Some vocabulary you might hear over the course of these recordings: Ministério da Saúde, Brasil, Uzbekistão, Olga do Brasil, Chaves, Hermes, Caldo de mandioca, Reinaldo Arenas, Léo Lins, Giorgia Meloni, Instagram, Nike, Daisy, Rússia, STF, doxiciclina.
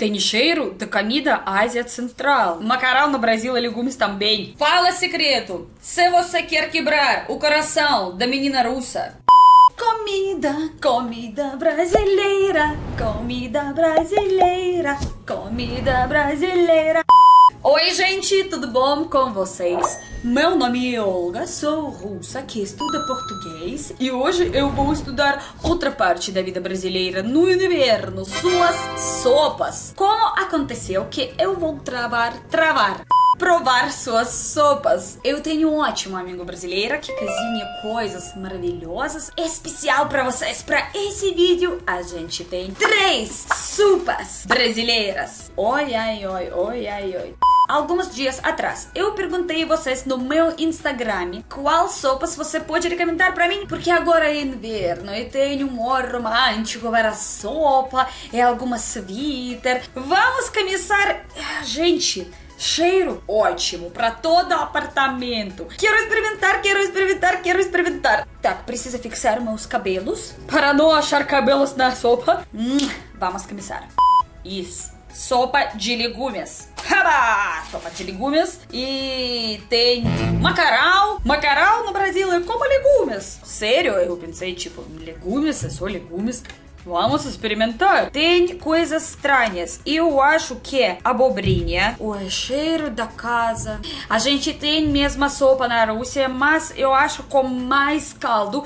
Tenicheiro da comida Ásia Central. Macarrão no Brasil e legumes também. Fala secreto. Se você quer quebrar o coração da menina russa. Comida, comida brasileira. Comida brasileira. Comida brasileira. Oi, gente, tudo bom com vocês? Meu nome é Olga, sou russa que estuda português e hoje eu vou estudar outra parte da vida brasileira no inverno, suas sopas. Como aconteceu que eu vou provar suas sopas. Eu tenho um ótimo amigo brasileiro que cozinha coisas maravilhosas. Especial para vocês, para esse vídeo, a gente tem 3 sopas brasileiras. Oi, ai, oi, oi, ai, oi. Alguns dias atrás, eu perguntei a vocês no meu Instagram qual sopas você pode recomendar para mim, porque agora é inverno e tem humor romântico para sopa e alguma sweater. Vamos começar, gente. Cheiro ótimo para todo apartamento. Quero experimentar, quero experimentar, quero experimentar. Так, preciso fixar meus cabelos para não achar cabelos na sopa. Vamos começar. Isso. Sopa de legumes. Haba! Sopa de legumes. E tem macarrão. Macarrão no Brasil é como legumes. Sério, eu pensei, tipo, legumes, é só legumes. Vamos experimentar. Tem coisas estranhas. Eu acho que é abobrinha. O cheiro da casa. A gente tem mesma sopa na Rússia, mas eu acho com mais caldo.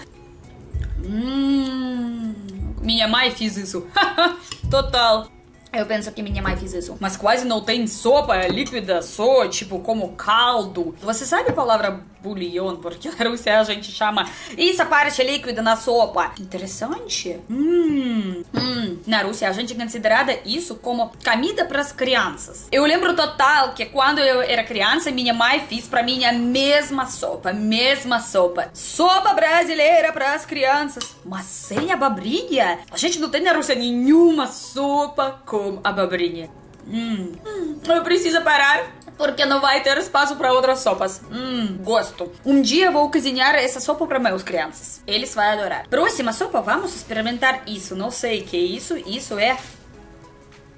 Minha mãe fez isso. Total. Eu penso que minha mãe fez isso. Mas quase não tem sopa, é líquida só, tipo, como caldo. Você sabe a palavra bouillon? Porque na Rússia a gente chama essa parte líquida na sopa. Interessante. Na Rússia a gente considerada isso como comida para as crianças. Eu lembro total que quando eu era criança, minha mãe fez para mim a mesma sopa, Sopa brasileira para as crianças. Mas sem abobrinha? A gente não tem na Rússia nenhuma sopa com abobrinha. Eu preciso parar porque não vai ter espaço para outras sopas. Gosto. Um dia vou cozinhar essa sopa para meus crianças. Eles vão adorar. Próxima sopa, vamos experimentar isso. Não sei o que é isso. Isso é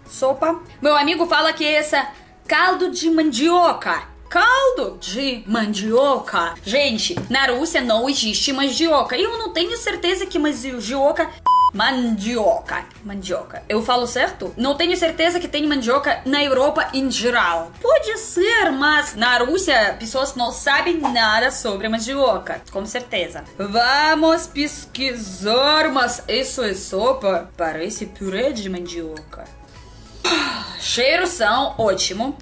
sopa. Meu amigo fala que essa caldo de mandioca. Caldo de mandioca. Gente, na Rússia não existe mandioca. Eu não tenho certeza que mandioca... Mandioca. Eu falo certo? Não tenho certeza que tem mandioca na Europa em geral. Pode ser, mas na Rússia pessoas não sabem nada sobre mandioca. Com certeza. Vamos pesquisar, mas isso é sopa? Parece purê de mandioca. Cheiro são ótimo,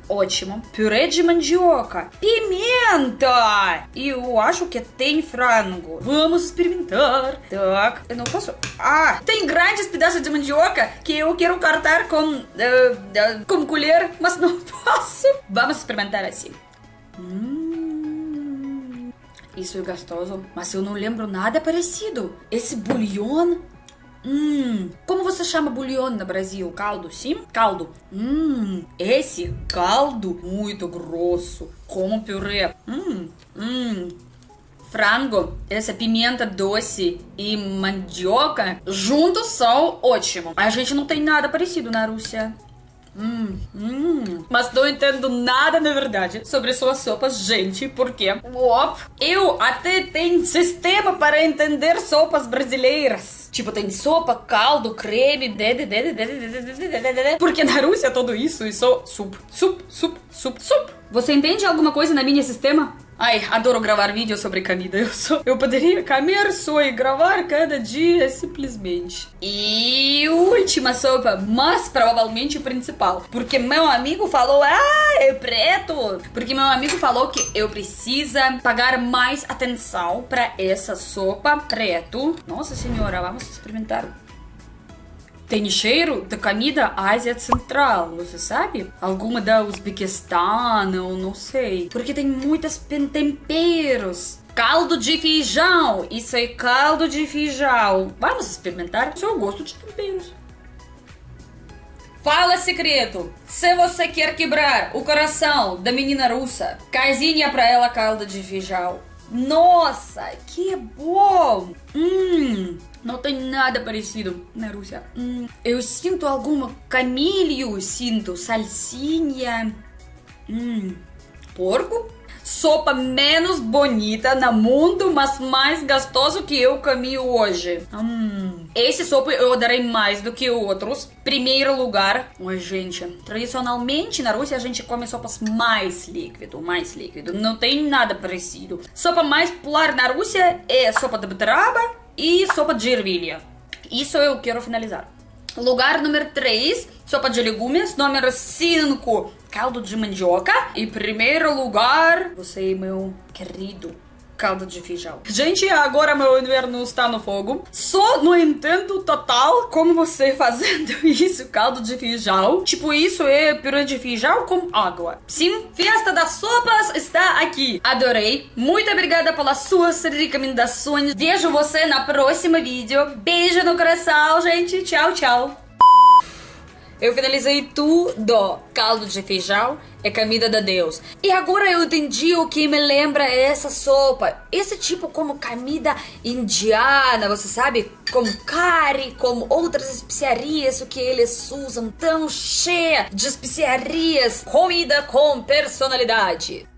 Purê de mandioca. Pimenta! E eu acho que tem frango. Vamos experimentar. Так, eu não posso... Ah, tem grandes pedaços de mandioca que eu quero cortar com colher, mas não posso. Vamos experimentar assim. Isso é gostoso, mas eu não lembro nada parecido. Esse bouillon... Como você chama bouillon no Brasil? Caldo, sim? Caldo. Esse caldo muito grosso, como purê. Frango, essa pimenta doce e mandioca juntos são ótimos. A gente não tem nada parecido na Rússia. Mas não entendo nada, na verdade, sobre suas sopas, gente, porque eu até tenho sistema para entender sopas brasileiras. Tipo, tem sopa, caldo, creme, porque na Rússia tudo isso é só sup. Você entende alguma coisa na minha sistema? Ai, adoro gravar vídeo sobre comida. Eu poderia comer só e gravar cada dia, simplesmente. E última sopa, mas provavelmente principal. Porque meu amigo falou, é preto. Porque meu amigo falou que eu preciso pagar mais atenção para essa sopa preto. Nossa senhora, vamos experimentar. Tem cheiro da comida Ásia Central, você sabe? Alguma da Uzbekistão, eu não sei. Porque tem muitos temperos. Caldo de feijão. Isso é caldo de feijão. Vamos experimentar o seu gosto de temperos. Fala secreto. Se você quer quebrar o coração da menina russa, cozinha pra ela caldo de feijão. Nossa, que bom! não tem nada parecido na Rússia. Eu sinto alguma camilho, sinto salsinha, porco. Sopa menos bonita no mundo, mas mais gostoso que eu comi hoje. Esse sopa eu adorei mais do que outros. Primeiro lugar, oi gente, tradicionalmente na Rússia a gente come sopas mais líquido, não tem nada parecido. Sopa mais popular na Rússia é sopa de beterraba e sopa de ervilha. Isso eu quero finalizar. Lugar número 3, sopa de legumes. Número 5, caldo de mandioca. E primeiro lugar, você, meu querido, caldo de feijão. Gente, agora meu inverno está no fogo. Só não entendo total como você fazendo isso, caldo de feijão. Tipo, isso é purê de feijão com água. Sim, festa das sopas está aqui. Adorei. Muito obrigada pelas suas recomendações. Vejo você na próxima vídeo. Beijo no coração, gente. Tchau, tchau. Eu finalizei tudo. Caldo de feijão é comida de Deus. E agora eu entendi o que me lembra essa sopa. Esse tipo como comida indiana, você sabe? Como curry, como outras especiarias, o que eles usam, tão cheia de especiarias. Comida com personalidade.